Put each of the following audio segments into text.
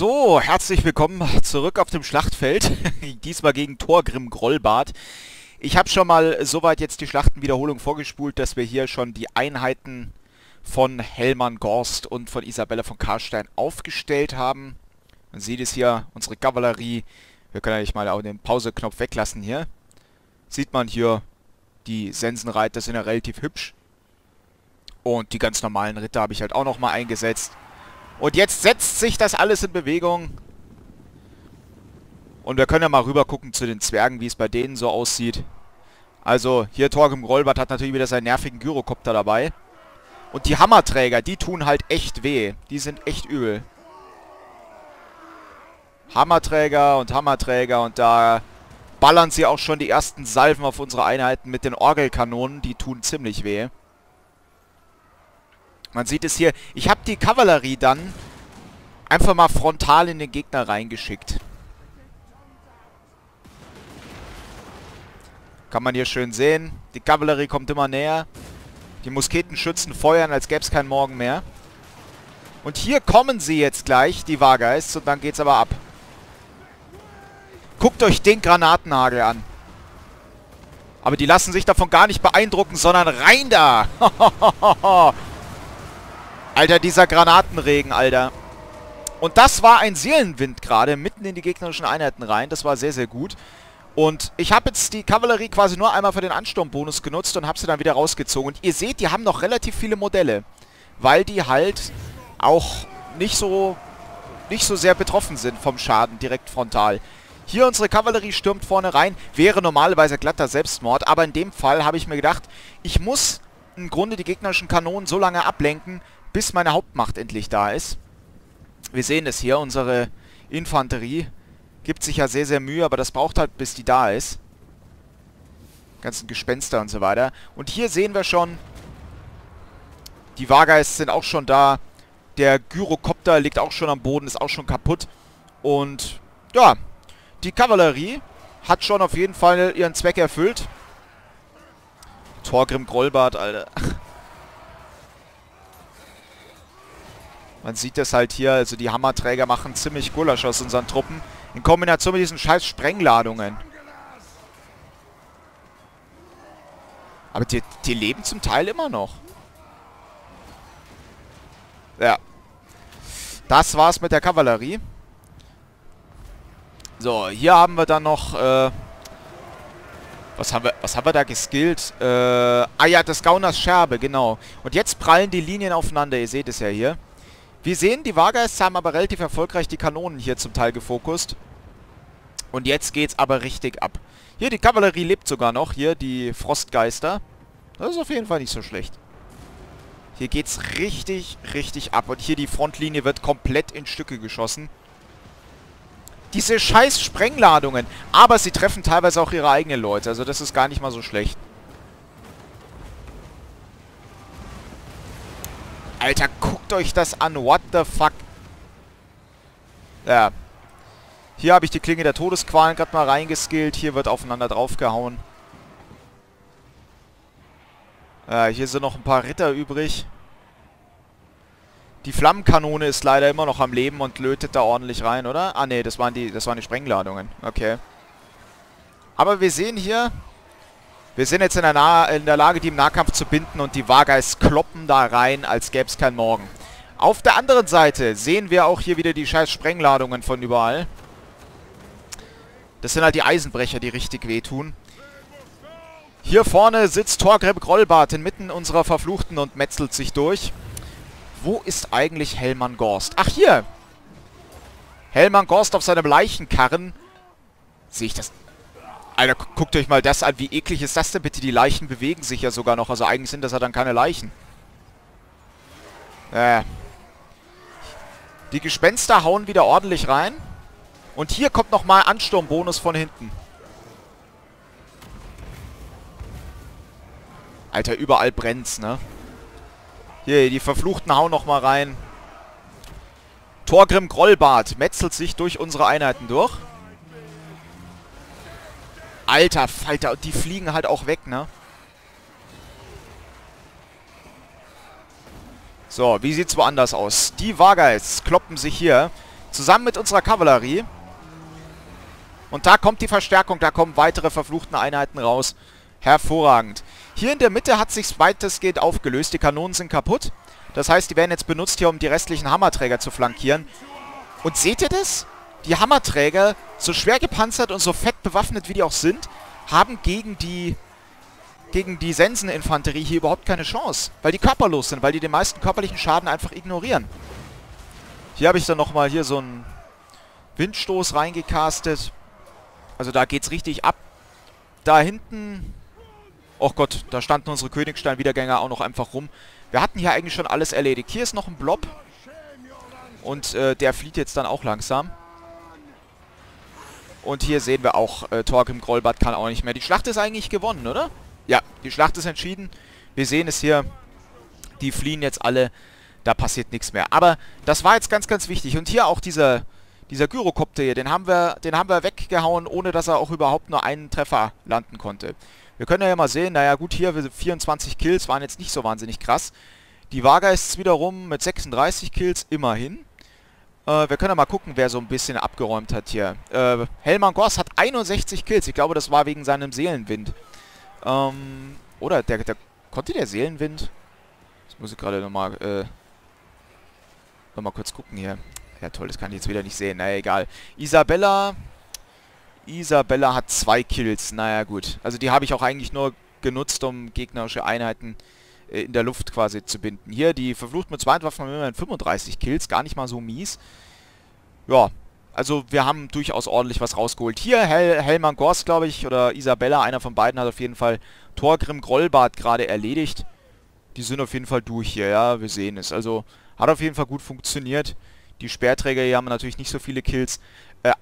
So, herzlich willkommen zurück auf dem Schlachtfeld, diesmal gegen Thorgrim Grollbart. Ich habe schon mal soweit jetzt die Schlachtenwiederholung vorgespult, dass wir hier schon die Einheiten von Helman Ghorst und von Isabella von Carstein aufgestellt haben. Man sieht es hier, unsere Kavallerie, wir können eigentlich mal auch den Pause-Knopf weglassen hier. Sieht man hier, die Sensenreiter sind ja relativ hübsch. Und die ganz normalen Ritter habe ich halt auch nochmal eingesetzt. Und jetzt setzt sich das alles in Bewegung. Und wir können ja mal rüber gucken zu den Zwergen, wie es bei denen so aussieht. Also hier Thorgrim Grollbart hat natürlich wieder seinen nervigen Gyrokopter dabei. Und die Hammerträger, die tun halt echt weh. Die sind echt übel. Hammerträger und da ballern sie auch schon die ersten Salven auf unsere Einheiten mit den Orgelkanonen. Die tun ziemlich weh. Man sieht es hier, ich habe die Kavallerie dann einfach mal frontal in den Gegner reingeschickt. Kann man hier schön sehen. Die Kavallerie kommt immer näher. Die Musketenschützen feuern, als gäbe es keinen Morgen mehr. Und hier kommen sie jetzt gleich, die Wahrgeists, und dann geht's aber ab. Guckt euch den Granatenhagel an. Aber die lassen sich davon gar nicht beeindrucken, sondern rein da. Alter, dieser Granatenregen, Alter. Und das war ein Seelenwind gerade, mitten in die gegnerischen Einheiten rein. Das war sehr, sehr gut. Und ich habe jetzt die Kavallerie quasi nur einmal für den Ansturmbonus genutzt und habe sie dann wieder rausgezogen. Und ihr seht, die haben noch relativ viele Modelle, weil die halt auch nicht so sehr betroffen sind vom Schaden direkt frontal. Hier unsere Kavallerie stürmt vorne rein, wäre normalerweise glatter Selbstmord. Aber in dem Fall habe ich mir gedacht, ich muss im Grunde die gegnerischen Kanonen so lange ablenken, bis meine Hauptmacht endlich da ist. Wir sehen es hier, unsere Infanterie gibt sich ja sehr, sehr Mühe, aber das braucht halt, bis die da ist. Ganzen Gespenster und so weiter. Und hier sehen wir schon, die Wahrgeists sind auch schon da. Der Gyrokopter liegt auch schon am Boden, ist auch schon kaputt. Und ja, die Kavallerie hat schon auf jeden Fall ihren Zweck erfüllt. Thorgrim Grollbart, Alter. Man sieht das halt hier, also die Hammerträger machen ziemlich Gulasch aus unseren Truppen. In Kombination mit diesen scheiß Sprengladungen. Aber die leben zum Teil immer noch. Ja. Das war's mit der Kavallerie. So, hier haben wir dann noch, Was haben wir da geskillt? Ah ja, das Gauners Scherbe, genau. Und jetzt prallen die Linien aufeinander, ihr seht es ja hier. Wir sehen, die Wahrgeists haben aber relativ erfolgreich die Kanonen hier zum Teil gefokust. Und jetzt geht's aber richtig ab. Hier, die Kavallerie lebt sogar noch. Hier, die Frostgeister. Das ist auf jeden Fall nicht so schlecht. Hier geht's richtig, richtig ab. Und hier die Frontlinie wird komplett in Stücke geschossen. Diese scheiß Sprengladungen. Aber sie treffen teilweise auch ihre eigenen Leute. Also das ist gar nicht mal so schlecht. Alter, guckt euch das an. What the fuck? Ja. Hier habe ich die Klinge der Todesqualen gerade mal reingeskillt. Hier wird aufeinander draufgehauen. Ja, hier sind noch ein paar Ritter übrig. Die Flammenkanone ist leider immer noch am Leben und lötet da ordentlich rein, oder? Ah, ne, das waren die Sprengladungen. Okay. Aber wir sehen hier... Wir sind jetzt in der Lage, die im Nahkampf zu binden, und die Wahrgeists kloppen da rein, als gäbe es keinen Morgen. Auf der anderen Seite sehen wir auch hier wieder die scheiß Sprengladungen von überall. Das sind halt die Eisenbrecher, die richtig wehtun. Hier vorne sitzt Thorgrim Grollbart inmitten unserer Verfluchten und metzelt sich durch. Wo ist eigentlich Helman Ghorst? Ach, hier! Helman Ghorst auf seinem Leichenkarren. Sehe ich das... Alter, guckt euch mal das an. Wie eklig ist das denn bitte? Die Leichen bewegen sich ja sogar noch. Also eigentlich sind das ja dann keine Leichen. Die Gespenster hauen wieder ordentlich rein. Und hier kommt nochmal Ansturmbonus von hinten. Alter, überall brennt's, ne? Hier, die Verfluchten hauen nochmal rein. Thorgrim Grollbart metzelt sich durch unsere Einheiten durch. Alter Falter, und die fliegen halt auch weg, ne? So, wie sieht's woanders aus? Die Wahrgeists kloppen sich hier Zusammen mit unserer Kavallerie. Und da kommt die Verstärkung, da kommen weitere verfluchten Einheiten raus. Hervorragend. Hier in der Mitte hat sich's weitestgehend aufgelöst. Die Kanonen sind kaputt. Das heißt, die werden jetzt benutzt hier, um die restlichen Hammerträger zu flankieren. Und seht ihr das? Die Hammerträger, so schwer gepanzert und so fett bewaffnet, wie die auch sind, haben gegen die Senseninfanterie hier überhaupt keine Chance. Weil die körperlos sind, weil die den meisten körperlichen Schaden einfach ignorieren. Hier habe ich dann nochmal hier so einen Windstoß reingecastet. Also da geht's richtig ab. Da hinten... Oh Gott, da standen unsere Königstein-Wiedergänger auch noch einfach rum. Wir hatten hier eigentlich schon alles erledigt. Hier ist noch ein Blob. Und der flieht jetzt dann auch langsam. Und hier sehen wir auch, Thorgrim Grollbart kann auch nicht mehr. Die Schlacht ist eigentlich gewonnen, oder? Ja, die Schlacht ist entschieden. Wir sehen es hier. Die fliehen jetzt alle. Da passiert nichts mehr. Aber das war jetzt ganz, ganz wichtig. Und hier auch dieser Gyrokopter hier. Den haben wir weggehauen, ohne dass er auch überhaupt nur einen Treffer landen konnte. Wir können ja mal sehen, naja gut, hier 24 Kills waren jetzt nicht so wahnsinnig krass. Die Wargeists wiederum mit 36 Kills, immerhin. Wir können ja mal gucken, wer so ein bisschen abgeräumt hat hier. Helman Ghorst hat 61 Kills. Ich glaube, das war wegen seinem Seelenwind. Oder, konnte der Seelenwind? Das muss ich gerade nochmal noch mal kurz gucken hier. Ja toll, das kann ich jetzt wieder nicht sehen. Naja, egal. Isabella hat 2 Kills. Naja, gut. Also die habe ich auch eigentlich nur genutzt, um gegnerische Einheiten in der Luft quasi zu binden. Hier, die verflucht mit Zweitwaffen haben immerhin 35 Kills. Gar nicht mal so mies. Ja, also wir haben durchaus ordentlich was rausgeholt. Hier, Helman Ghorst, glaube ich, oder Isabella, einer von beiden, hat auf jeden Fall Thorgrim Grollbart gerade erledigt. Die sind auf jeden Fall durch hier, ja, wir sehen es. Also hat auf jeden Fall gut funktioniert. Die Speerträger hier haben natürlich nicht so viele Kills.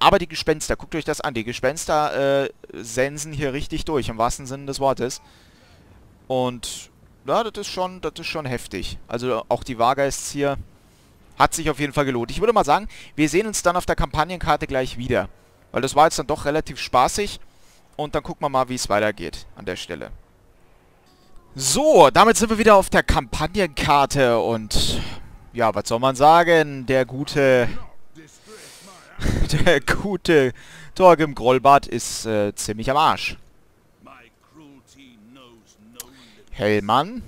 Aber die Gespenster, guckt euch das an. Die Gespenster sensen hier richtig durch, im wahrsten Sinne des Wortes. Und ja, das ist schon heftig. Also auch die Wargeists hier hat sich auf jeden Fall gelohnt. Ich würde mal sagen, wir sehen uns dann auf der Kampagnenkarte gleich wieder. Weil das war jetzt dann doch relativ spaßig. Und dann gucken wir mal, wie es weitergeht an der Stelle. So, damit sind wir wieder auf der Kampagnenkarte und... Ja, was soll man sagen? Der gute Thorgrim Grollbart ist ziemlich am Arsch. Helman,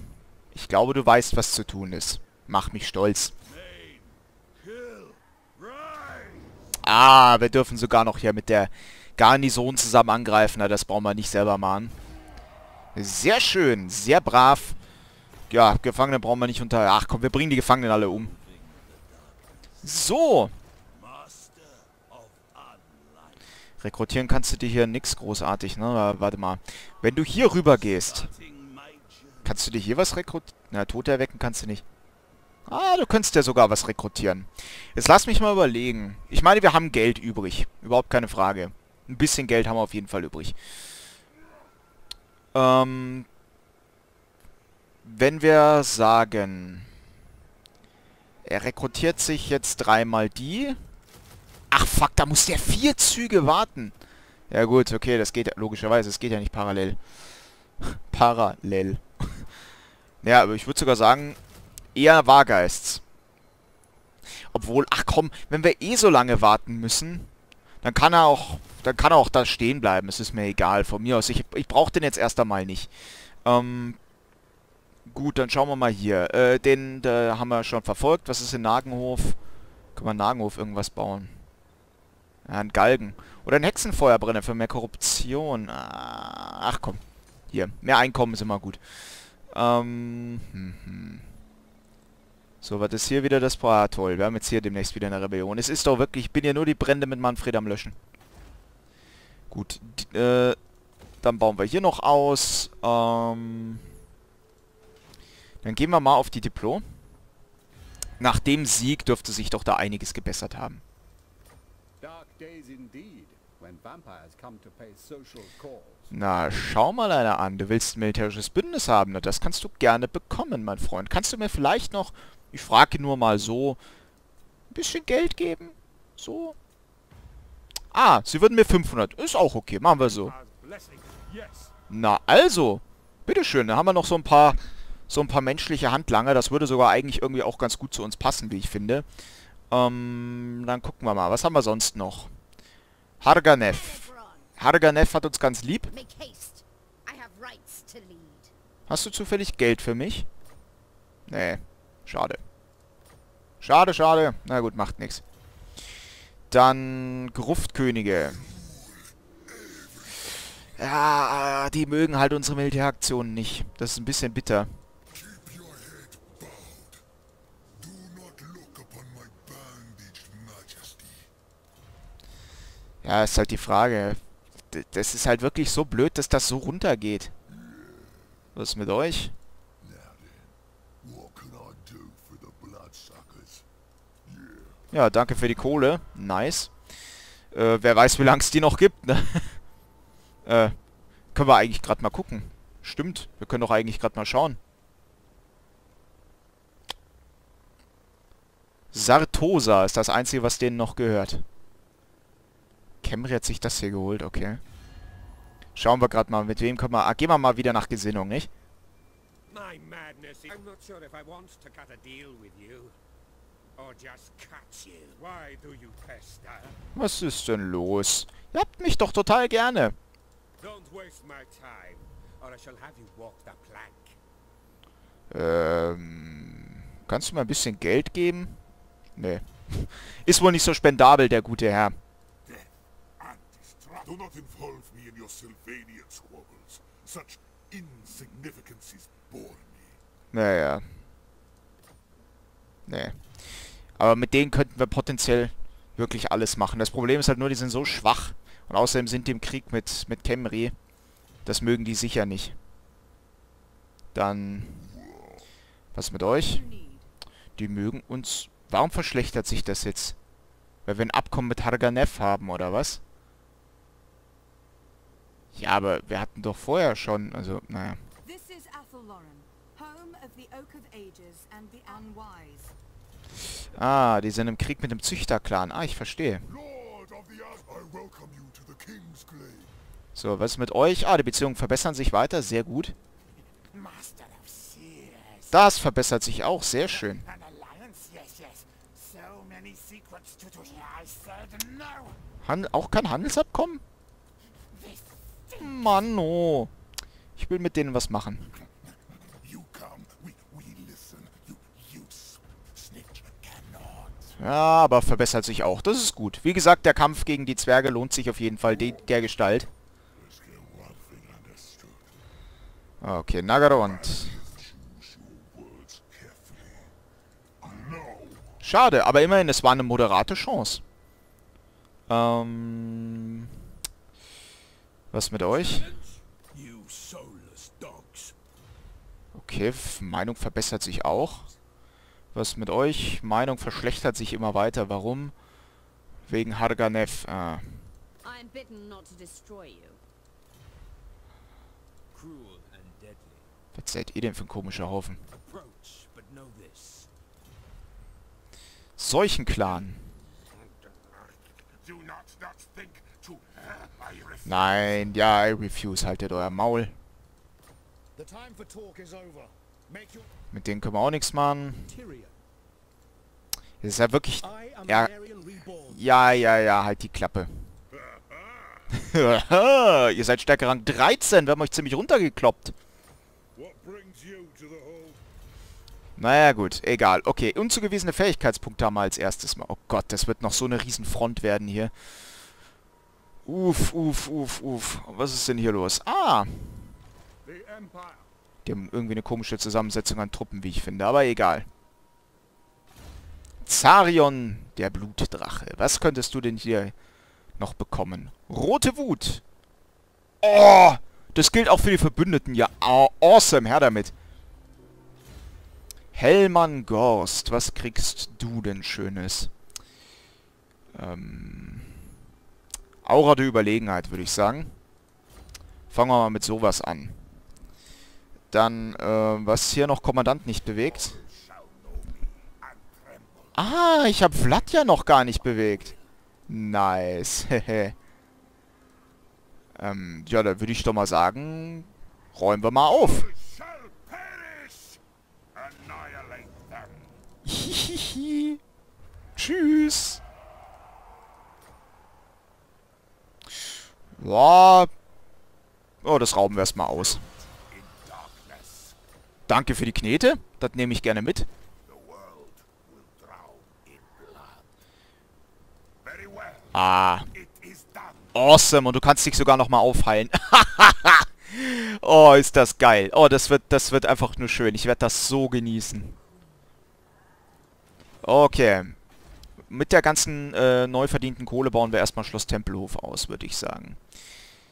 ich glaube, du weißt, was zu tun ist. Mach mich stolz. Ah, wir dürfen sogar noch hier mit der Garnison zusammen angreifen. Na, das brauchen wir nicht selber machen. Sehr schön, sehr brav. Ja, Gefangene brauchen wir nicht unter... Ach komm, wir bringen die Gefangenen alle um. So. Rekrutieren kannst du dir hier nichts großartig, ne? Warte mal. Wenn du hier rüber gehst, kannst du dir hier was rekrutieren? Na, Tote erwecken kannst du nicht. Ah, du könntest ja sogar was rekrutieren. Jetzt lass mich mal überlegen. Ich meine, wir haben Geld übrig. Überhaupt keine Frage. Ein bisschen Geld haben wir auf jeden Fall übrig. Wenn wir sagen, er rekrutiert sich jetzt dreimal die. Ach fuck, da muss der 4 Züge warten. Ja gut, okay, das geht logischerweise. Es geht ja nicht parallel. Parallel. Ja, aber ich würde sogar sagen, eher Wargeists. Obwohl, ach komm, wenn wir eh so lange warten müssen, dann kann er auch da stehen bleiben. Es ist mir egal, von mir aus. Ich brauche den jetzt erst einmal nicht. Gut, dann schauen wir mal hier. Den haben wir schon verfolgt. Was ist in Nagenhof? Kann man in Nagenhof irgendwas bauen? Ja, einen Galgen. Oder einen Hexenfeuerbrenner für mehr Korruption. Ach komm. Hier, mehr Einkommen ist immer gut. So, was ist hier wieder das? Ah, toll. Wir haben jetzt hier demnächst wieder eine Rebellion. Es ist doch wirklich... Ich bin ja nur die Brände mit Manfred am Löschen. Gut. Dann bauen wir hier noch aus. Dann gehen wir mal auf die Diplo. Nach dem Sieg dürfte sich doch da einiges gebessert haben. Na, schau mal einer an. Du willst ein militärisches Bündnis haben. Und das kannst du gerne bekommen, mein Freund. Kannst du mir vielleicht noch, ich frage nur mal so, ein bisschen Geld geben? So? Ah, sie würden mir 500. Ist auch okay. Machen wir so. Na, also. Bitteschön. Da haben wir noch so ein paar menschliche Handlanger. Das würde sogar eigentlich irgendwie auch ganz gut zu uns passen, wie ich finde. Dann gucken wir mal. Was haben wir sonst noch? Harganef. Harganef hat uns ganz lieb. Hast du zufällig Geld für mich? Nee. Schade. Schade, schade. Na gut, macht nichts. Dann Gruftkönige. Ja, die mögen halt unsere Militäraktionen nicht. Das ist ein bisschen bitter. Ja, ist halt die Frage. Das ist halt wirklich so blöd, dass das so runtergeht. Was ist mit euch? Ja, danke für die Kohle. Nice. Wer weiß, wie lange es die noch gibt, ne? Können wir eigentlich gerade mal gucken. Stimmt, wir können doch eigentlich gerade mal schauen. Sartosa ist das Einzige, was denen noch gehört. Kemri hat sich das hier geholt, okay. Schauen wir gerade mal, mit wem können wir... Ah, gehen wir mal wieder nach Gesinnung, nicht? Was ist denn los? Ihr habt mich doch total gerne. Kannst du mir ein bisschen Geld geben? Nee. Ist wohl nicht so spendabel, der gute Herr. Naja. Nee. Aber mit denen könnten wir potenziell wirklich alles machen. Das Problem ist halt nur, die sind so schwach. Und außerdem sind die im Krieg mit Kemri. Das mögen die sicher nicht. Dann... Was mit euch? Die mögen uns... Warum verschlechtert sich das jetzt? Weil wir ein Abkommen mit Harganef haben, oder was? Ja, aber wir hatten doch vorher schon... Also, naja. Ah, die sind im Krieg mit dem Züchter-Clan. Ah, ich verstehe. So, was ist mit euch? Ah, die Beziehungen verbessern sich weiter. Sehr gut. Das verbessert sich auch. Sehr schön. Auch kein Handelsabkommen? Mann, oh. Ich will mit denen was machen. Ja, aber verbessert sich auch. Das ist gut. Wie gesagt, der Kampf gegen die Zwerge lohnt sich auf jeden Fall der Gestalt. Okay, Nagarond. Schade, aber immerhin, es war eine moderate Chance. Was mit euch? Okay, Meinung verbessert sich auch. Was mit euch? Meinung verschlechtert sich immer weiter. Warum? Wegen Harganef. Ah. Was seid ihr denn für ein komischer Haufen? Seuchen-Clan. Nein, ja, I refuse. Haltet euer Maul. Mit denen können wir auch nichts machen. Das ist ja wirklich... Ja, ja, ja, ja, halt die Klappe. Ihr seid Stärke Rang 13, wir haben euch ziemlich runtergekloppt. Naja, gut, egal. Okay, unzugewiesene Fähigkeitspunkte haben wir als erstes mal. Oh Gott, das wird noch so eine Riesenfront werden hier. Uff, uff, uff, uff. Was ist denn hier los? Ah! Die haben irgendwie eine komische Zusammensetzung an Truppen, wie ich finde. Aber egal. Zarion, der Blutdrache. Was könntest du denn hier noch bekommen? Rote Wut. Oh, das gilt auch für die Verbündeten. Ja, awesome. Her damit. Helman Ghorst. Was kriegst du denn Schönes? Aura der Überlegenheit, würde ich sagen. Fangen wir mal mit sowas an. Dann, was hier noch Kommandant nicht bewegt. Ah, ich habe Vlad ja noch gar nicht bewegt. Nice. Ja, da würde ich doch mal sagen, räumen wir mal auf. Tschüss. Ja. Oh, das rauben wir erstmal aus. Danke für die Knete. Das nehme ich gerne mit. Ah. Awesome. Und du kannst dich sogar nochmal aufheilen. Oh, ist das geil. Oh, das wird einfach nur schön. Ich werde das so genießen. Okay. Mit der ganzen neu verdienten Kohle bauen wir erstmal Schloss Tempelhof aus, würde ich sagen.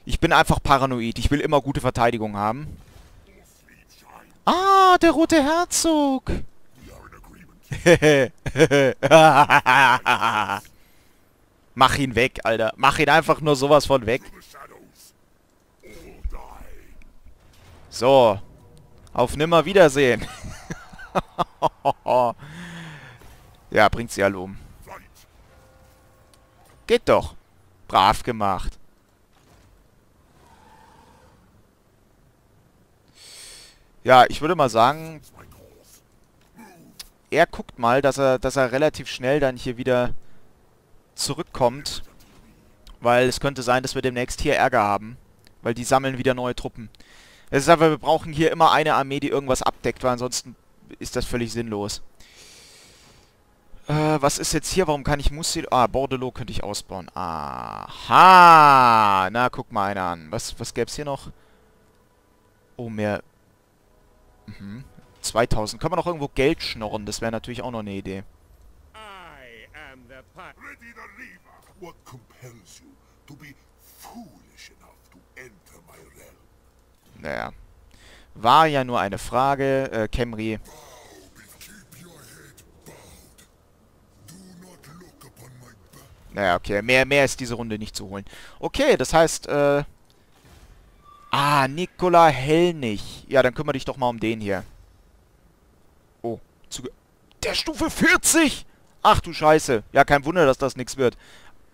Ich bin einfach paranoid. Ich will immer gute Verteidigung haben. Ah, der rote Herzog. Mach ihn weg, Alter. Mach ihn einfach nur sowas von weg. So. Auf Nimmerwiedersehen. Ja, bringt sie alle um. Geht doch. Brav gemacht. Ja, ich würde mal sagen, er guckt mal, dass er relativ schnell dann hier wieder zurückkommt. Weil es könnte sein, dass wir demnächst hier Ärger haben. Weil die sammeln wieder neue Truppen. Es ist einfach, wir brauchen hier immer eine Armee, die irgendwas abdeckt, weil ansonsten ist das völlig sinnlos. Was ist jetzt hier? Warum kann ich Musil... Ah, Bordelot könnte ich ausbauen. Aha! Na, guck mal einer an. Was gäbe es hier noch? Oh, mehr... 2000. Kann man noch irgendwo Geld schnorren? Das wäre natürlich auch noch eine Idee. Naja. War ja nur eine Frage, Kemri. Naja, okay. Mehr ist diese Runde nicht zu holen. Okay, das heißt, Nikola Hellnig. Ja, dann kümmere dich doch mal um den hier. Oh, der Stufe 40! Ach du Scheiße. Ja, kein Wunder, dass das nichts wird.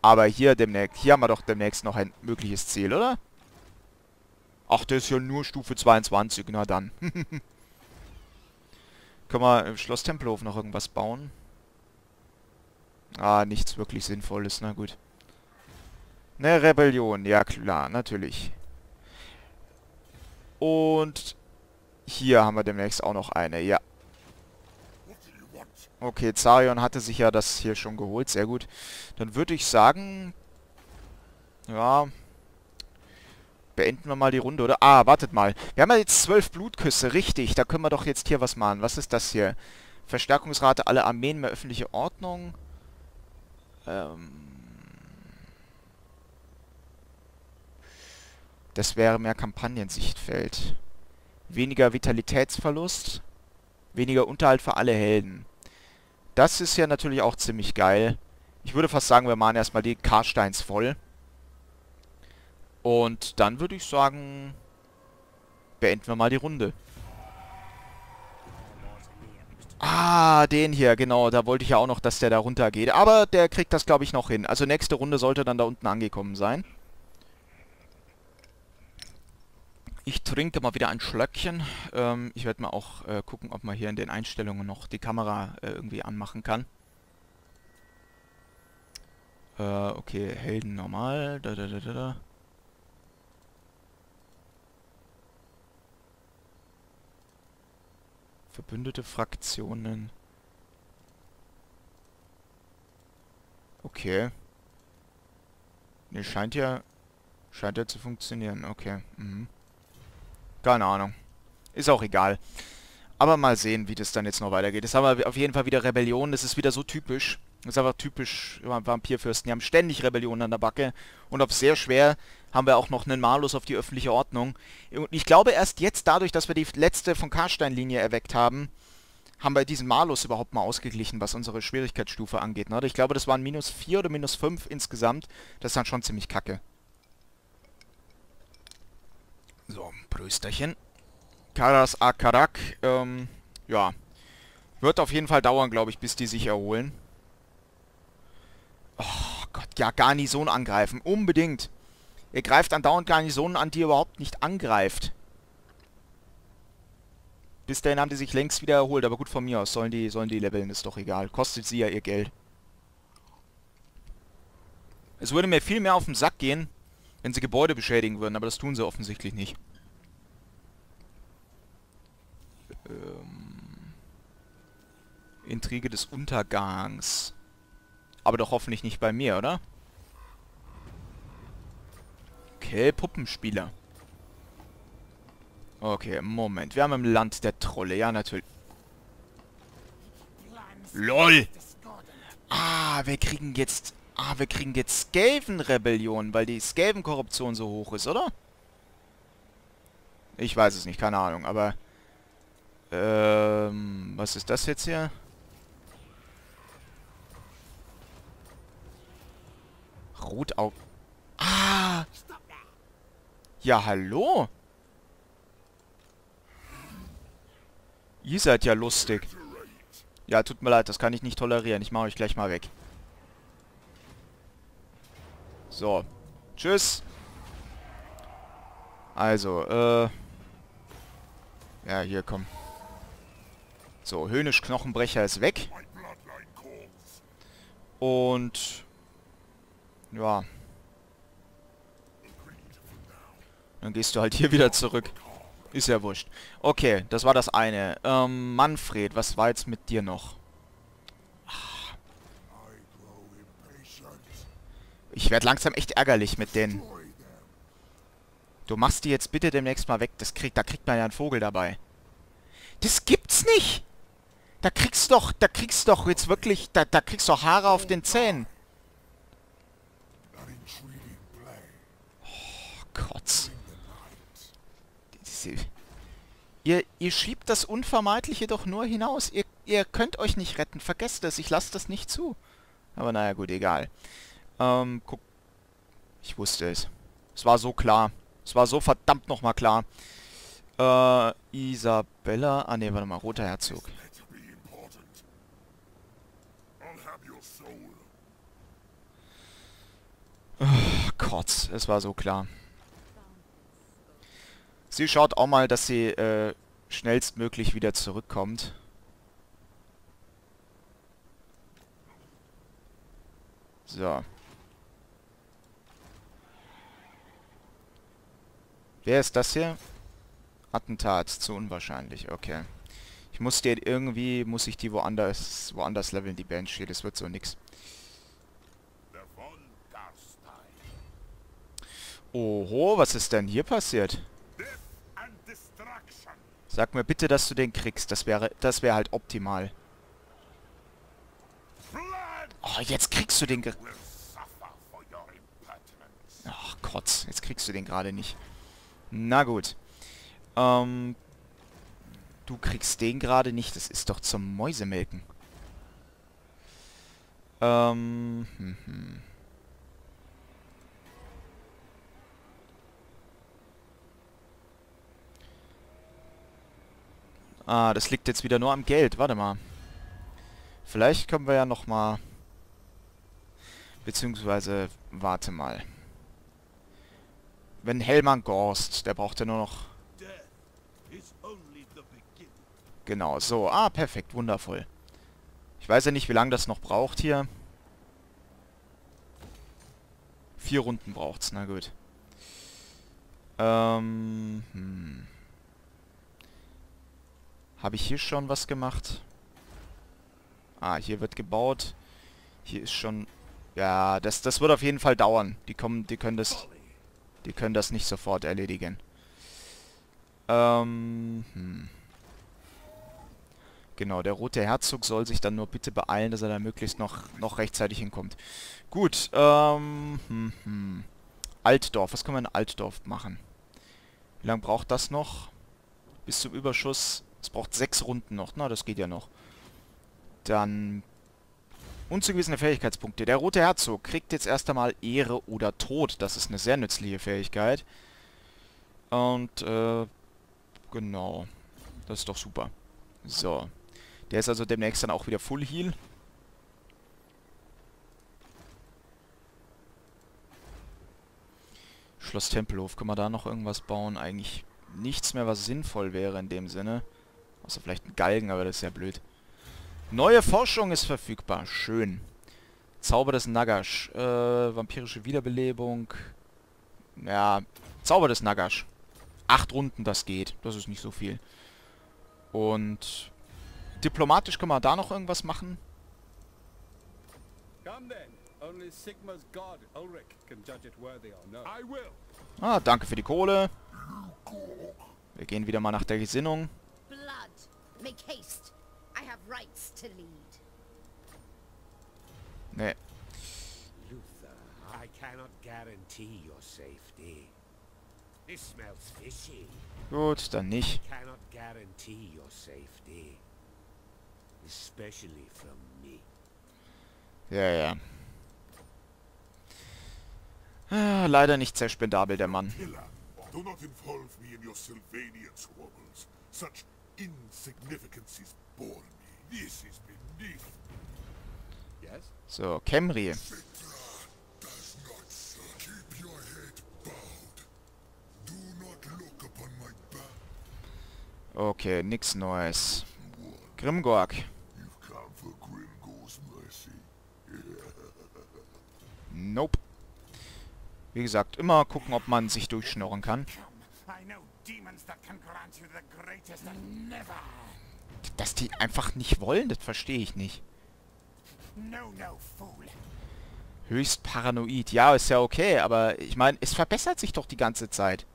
Aber hier demnächst, hier haben wir doch demnächst noch ein mögliches Ziel, oder? Ach, der ist ja nur Stufe 22. Na dann. Können wir im Schloss Tempelhof noch irgendwas bauen? Nichts wirklich Sinnvolles. Na gut. Eine Rebellion. Ja, klar. Natürlich. Und hier haben wir demnächst auch noch eine. Ja. Okay, Zarion hatte sich ja das hier schon geholt. Sehr gut. Dann würde ich sagen... Ja... Beenden wir mal die Runde, oder? Wartet mal. Wir haben ja jetzt 12 Blutküsse. Richtig, da können wir doch jetzt hier was machen. Was ist das hier? Verstärkungsrate aller Armeen, mehr öffentliche Ordnung. Das wäre mehr Kampagnensichtfeld. Weniger Vitalitätsverlust. Weniger Unterhalt für alle Helden. Das ist ja natürlich auch ziemlich geil. Ich würde fast sagen, wir machen erstmal die Carsteins voll. Und dann würde ich sagen, beenden wir mal die Runde. Den hier, genau. Da wollte ich ja auch noch, dass der da runter geht. Aber der kriegt das, glaube ich, noch hin. Also nächste Runde sollte dann da unten angekommen sein. Ich trinke mal wieder ein Schlöckchen. Ich werde mal auch gucken, ob man hier in den Einstellungen noch die Kamera irgendwie anmachen kann. Okay, Helden normal. Verbündete Fraktionen. Okay. Ne, scheint ja zu funktionieren. Okay. Mhm. Keine Ahnung. Ist auch egal. Aber mal sehen, wie das dann jetzt noch weitergeht. Jetzt haben wir auf jeden Fall wieder Rebellionen. Das ist wieder so typisch. Das ist einfach typisch Vampirfürsten. Die haben ständig Rebellionen an der Backe. Und auf sehr schwer haben wir auch noch einen Malus auf die öffentliche Ordnung. Und ich glaube erst jetzt, dadurch, dass wir die letzte von Carstein-Linie erweckt haben, haben wir diesen Malus überhaupt mal ausgeglichen, was unsere Schwierigkeitsstufe angeht. Ne? Ich glaube, das waren minus 4 oder minus 5 insgesamt. Das ist dann schon ziemlich kacke. So, Prösterchen. Karas Akarak. Ja. Wird auf jeden Fall dauern, glaube ich, bis die sich erholen. Oh Gott, ja, Garnison angreifen. Unbedingt. Ihr greift andauernd Garnisonen an, die ihr überhaupt nicht angreift. Bis dahin haben die sich längst wieder erholt. Aber gut, von mir aus sollen die leveln, ist doch egal. Kostet sie ja ihr Geld. Es würde mir viel mehr auf den Sack gehen, wenn sie Gebäude beschädigen würden, aber das tun sie offensichtlich nicht. Intrige des Untergangs. Aber doch hoffentlich nicht bei mir, oder? Okay, Puppenspieler. Okay, Moment. Wir haben im Land der Trolle. Ja, natürlich. LOL! Wir kriegen jetzt Skaven-Rebellion, weil die Skaven-Korruption so hoch ist, oder? Ich weiß es nicht, keine Ahnung, aber... was ist das jetzt hier? Rotau... Ah! Ja, hallo? Ihr seid ja lustig. Ja, tut mir leid, das kann ich nicht tolerieren. Ich mache euch gleich mal weg. So. Tschüss. Also, ja, hier, komm. So, Höhnisch-Knochenbrecher ist weg. Und... ja. Dann gehst du halt hier wieder zurück. Ist ja wurscht. Okay, das war das eine. Manfred, was war jetzt mit dir noch? Ich werde langsam echt ärgerlich mit denen. Du machst die jetzt bitte demnächst mal weg. Da kriegt man ja einen Vogel dabei. Das gibt's nicht! Da kriegst doch jetzt wirklich... Da kriegst doch Haare auf den Zähnen. Oh, Gott. Ihr schiebt das Unvermeidliche doch nur hinaus. Ihr könnt euch nicht retten. Vergesst es. Ich lasse das nicht zu. Aber naja, gut, egal. Guck. Ich wusste es. Es war so klar. Es war so verdammt nochmal klar. Isabella... Ah, ne, warte mal. Roter Herzog. Oh Gott, es war so klar. Sie schaut auch mal, dass sie schnellstmöglich wieder zurückkommt. So. Wer ist das hier? Attentat. Zu unwahrscheinlich. Okay. Ich muss die irgendwie... muss ich die woanders leveln, die Banshee. Das wird so nix. Oho, was ist denn hier passiert? Sag mir bitte, dass du den kriegst. Das wäre halt optimal. Oh, jetzt kriegst du den... Ach Gott, jetzt kriegst du den gerade nicht. Na gut. Du kriegst den gerade nicht. Das ist doch zum Mäusemelken. Ah, das liegt jetzt wieder nur am Geld. Warte mal. Vielleicht können wir ja nochmal... Beziehungsweise, warte mal. Wenn Helman Ghorst, der braucht ja nur noch... Genau, so. Ah, perfekt, wundervoll. Ich weiß ja nicht, wie lange das noch braucht hier. 4 Runden braucht's, na gut. Habe ich hier schon was gemacht? Ah, hier wird gebaut. Hier ist schon... Ja, das wird auf jeden Fall dauern. Die können das nicht sofort erledigen. Genau, der rote Herzog soll sich dann nur bitte beeilen, dass er da möglichst noch rechtzeitig hinkommt. Gut, Altdorf, was können wir in Altdorf machen? Wie lange braucht das noch? Bis zum Überschuss... Es braucht 6 Runden noch. Na, das geht ja noch. Dann... Unzugewiesene Fähigkeitspunkte. Der rote Herzog kriegt jetzt erst einmal Ehre oder Tod. Das ist eine sehr nützliche Fähigkeit. Und, genau. Das ist doch super. So. Der ist also demnächst dann auch wieder Full Heal. Schloss Tempelhof. Können wir da noch irgendwas bauen? Eigentlich nichts mehr, was sinnvoll wäre in dem Sinne. Außer vielleicht ein Galgen, aber das ist ja blöd. Neue Forschung ist verfügbar. Schön. Zauber des Nagash. Vampirische Wiederbelebung. Ja, Zauber des Nagash. 8 Runden, das geht. Das ist nicht so viel. Und diplomatisch können wir da noch irgendwas machen. Ah, danke für die Kohle. Wir gehen wieder mal nach der Gesinnung. Nee. Gut, dann nicht. Ja, ja. Ah, leider nicht sehr spendabel, der Mann. Do not involve me in your Sylvanian squabbles. Such insignificancies bore me. This is beneath me. Yes? So, Kemri. Does not keep your head bowed. Do not look upon my back. Okay, nix Neues. Grimgorg. You've come for Grimgorg's mercy. Nope. Wie gesagt, immer gucken, ob man sich durchschnorren kann. Dass die einfach nicht wollen, das verstehe ich nicht. Höchst paranoid. Ja, ist ja okay, aber ich meine, es verbessert sich doch die ganze Zeit.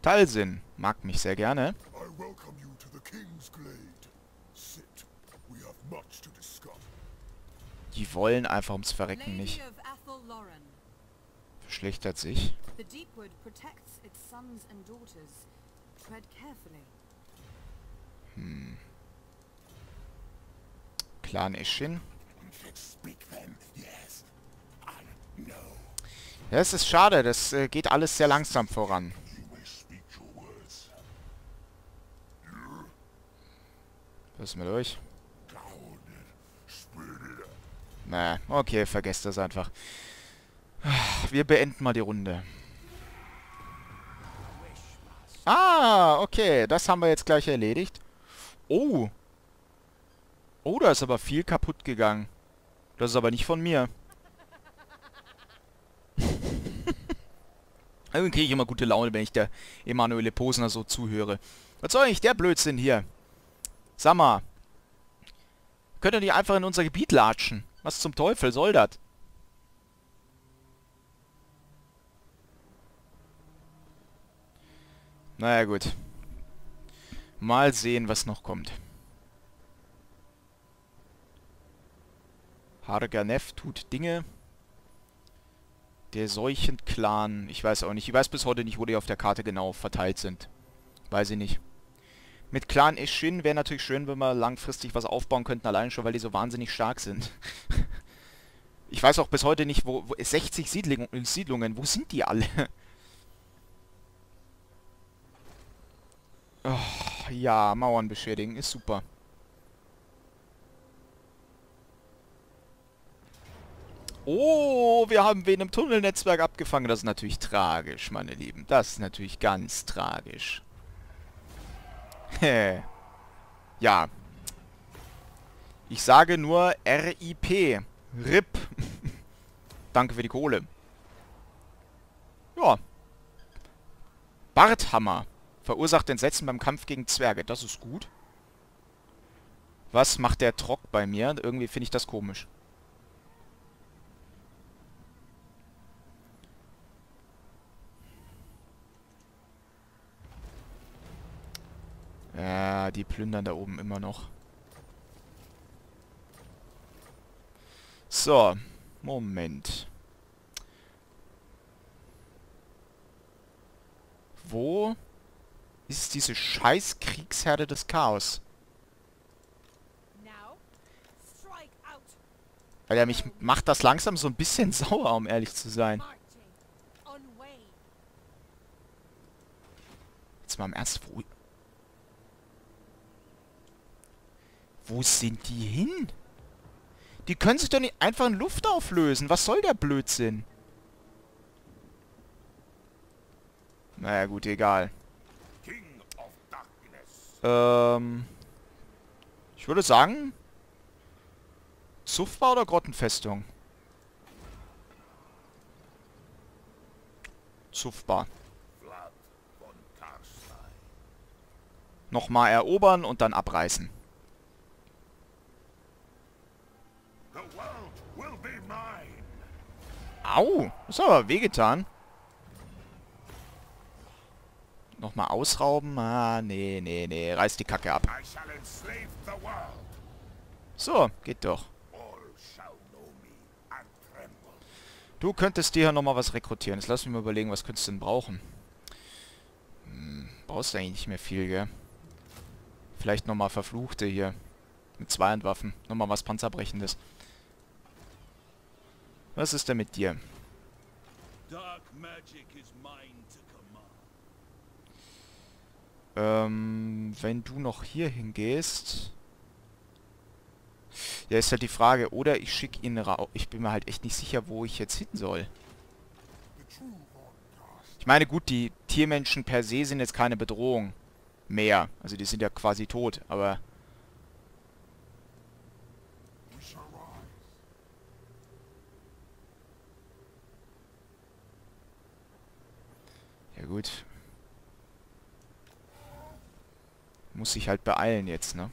Talsin mag mich sehr gerne. Die wollen einfach ums Verrecken nicht. Verschlechtert sich. Hm. Clan Eschin. Ja, es ist schade. Das geht alles sehr langsam voran. Was ist mit euch? Na, okay, vergesst das einfach. Wir beenden mal die Runde. Ah, okay. Das haben wir jetzt gleich erledigt. Oh. Oh, da ist aber viel kaputt gegangen. Das ist aber nicht von mir. Irgendwie kriege ich immer gute Laune, wenn ich der Emanuele Posner so zuhöre. Was soll eigentlich der Blödsinn hier? Sag mal. Könnt ihr nicht einfach in unser Gebiet latschen? Was zum Teufel soll das? Naja, gut. Mal sehen, was noch kommt. Harganef tut Dinge. Der Seuchen-Clan. Ich weiß auch nicht. Ich weiß bis heute nicht, wo die auf der Karte genau verteilt sind. Weiß ich nicht. Mit Clan Eschin wäre natürlich schön, wenn wir langfristig was aufbauen könnten. Allein schon, weil die so wahnsinnig stark sind. Ich weiß auch bis heute nicht, wo 60 Siedlungen. Wo sind die alle? Oh, ja, Mauern beschädigen ist super. Oh, wir haben wen im Tunnelnetzwerk abgefangen. Das ist natürlich tragisch, meine Lieben. Das ist natürlich ganz tragisch. Ja. Ich sage nur RIP. RIP. Danke für die Kohle. Ja. Barthammer. Verursacht Entsetzen beim Kampf gegen Zwerge. Das ist gut. Was macht der Trock bei mir? Irgendwie finde ich das komisch. Ja, die plündern da oben immer noch. So. Moment. Wo ist diese scheiß Kriegsherde des Chaos? Alter, mich macht das langsam so ein bisschen sauer, um ehrlich zu sein. Jetzt mal im Ernst. Wo sind die hin? Die können sich doch nicht einfach in Luft auflösen. Was soll der Blödsinn? Naja, gut, egal. Ich würde sagen, Suffbar oder Grottenfestung? Suffbar. Vlad von Carstein. Nochmal erobern und dann abreißen. The world will be mine. Au, das hat aber wehgetan. Nochmal ausrauben? Ah, nee, nee, nee. Reiß die Kacke ab. So, geht doch. Du könntest dir ja nochmal was rekrutieren. Jetzt lass mich mal überlegen, was könntest du denn brauchen? Hm, brauchst du eigentlich nicht mehr viel, gell? Vielleicht nochmal Verfluchte hier. Mit zwei Handwaffen. Nochmal was Panzerbrechendes. Was ist denn mit dir? Dark Magic is mine to command. Wenn du noch hier hingehst... Ja, ist halt die Frage. Oder ich schicke ihn raus. Ich bin mir halt echt nicht sicher, wo ich jetzt hin soll. Ich meine, gut, die Tiermenschen per se sind jetzt keine Bedrohung mehr. Also die sind ja quasi tot, aber... Ja gut. Muss ich halt beeilen jetzt, ne?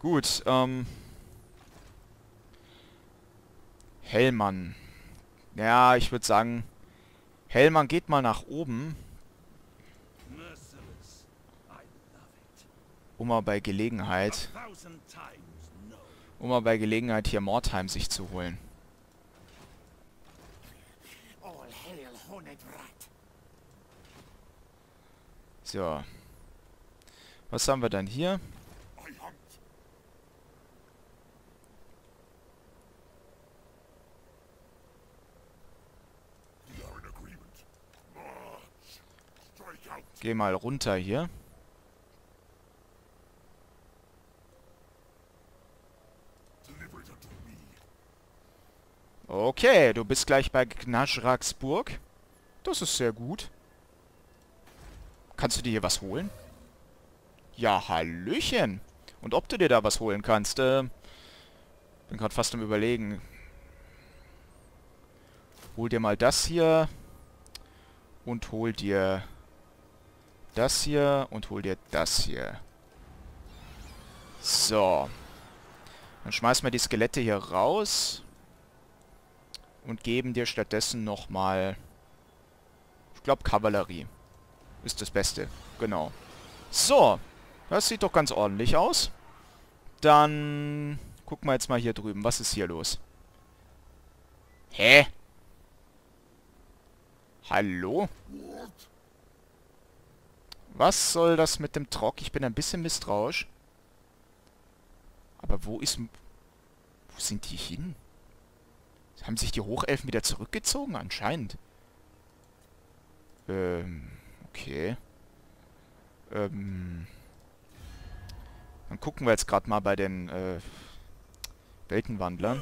Gut, Helman. Ja, ich würde sagen, Helman geht mal nach oben. Um mal bei Gelegenheit hier Mordheim sich zu holen. So. Was haben wir dann hier? Geh mal runter hier. Okay, du bist gleich bei Gnaschragsburg. Das ist sehr gut. Kannst du dir hier was holen? Ja, hallöchen. Und ob du dir da was holen kannst? Bin gerade fast am Überlegen. Hol dir mal das hier. Und hol dir... das hier und hol dir das hier. So. Dann schmeißen wir die Skelette hier raus. Und geben dir stattdessen nochmal... Ich glaube Kavallerie. Ist das Beste. Genau. So. Das sieht doch ganz ordentlich aus. Dann... gucken wir jetzt mal hier drüben. Was ist hier los? Hä? Hallo? Was soll das mit dem Trock? Ich bin ein bisschen misstrauisch. Aber wo ist... wo sind die hin? Haben sich die Hochelfen wieder zurückgezogen? Anscheinend. Okay. Dann gucken wir jetzt gerade mal bei den Weltenwandlern.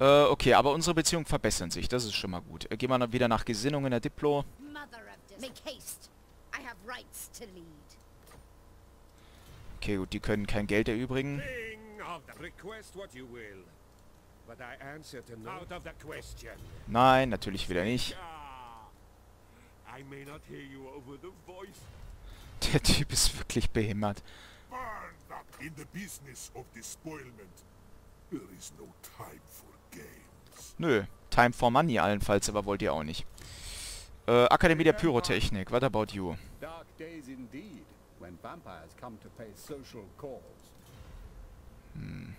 Okay, aber unsere Beziehungen verbessern sich. Das ist schon mal gut. Gehen wir wieder nach Gesinnung in der Diplo. Okay, gut, die können kein Geld erübrigen. Nein, natürlich wieder nicht. Der Typ ist wirklich behämmert. Nö, time for money allenfalls, aber wollt ihr auch nicht. Akademie der Pyrotechnik, what about you? Hm.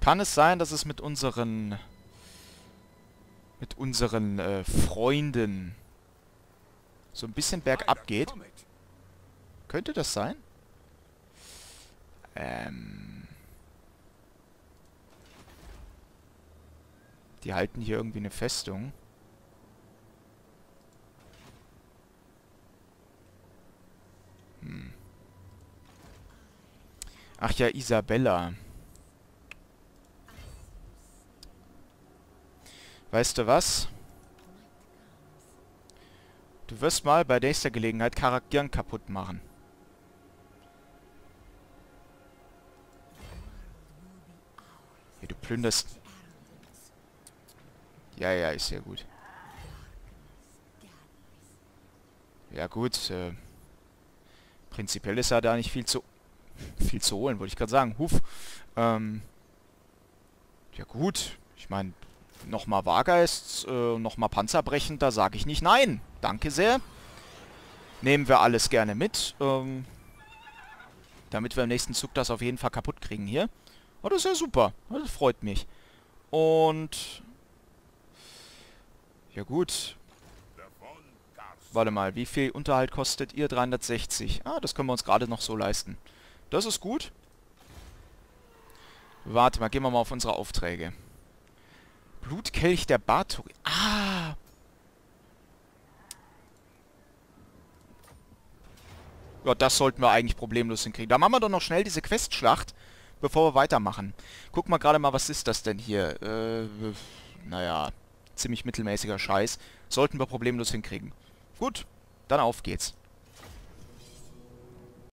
Kann es sein, dass es mit unseren... Freunden so ein bisschen bergab geht? Könnte das sein? Die halten hier irgendwie eine Festung. Hm. Ach ja, Isabella. Weißt du was? Du wirst mal bei nächster Gelegenheit Charakteren kaputt machen. Ja, du plünderst... Ja, ja, ist sehr gut. Ja gut, prinzipiell ist ja da nicht viel zu... Viel zu holen, wollte ich gerade sagen. Huf. Ja gut, ich meine... Nochmal Wahlgeist, nochmal Panzerbrechend, da sage ich nicht nein. Danke sehr. Nehmen wir alles gerne mit. Damit wir im nächsten Zug das auf jeden Fall kaputt kriegen hier. Oh, das ist ja super. Das freut mich. Und... Ja gut. Warte mal, wie viel Unterhalt kostet ihr? 360. Ah, das können wir uns gerade noch so leisten. Das ist gut. Warte mal, gehen wir mal auf unsere Aufträge. Blutkelch der Bartori. Ah! Ja, das sollten wir eigentlich problemlos hinkriegen. Da machen wir doch noch schnell diese Questschlacht, bevor wir weitermachen. Guck mal gerade mal, was ist das denn hier? Naja, ziemlich mittelmäßiger Scheiß. Sollten wir problemlos hinkriegen. Gut, dann auf geht's.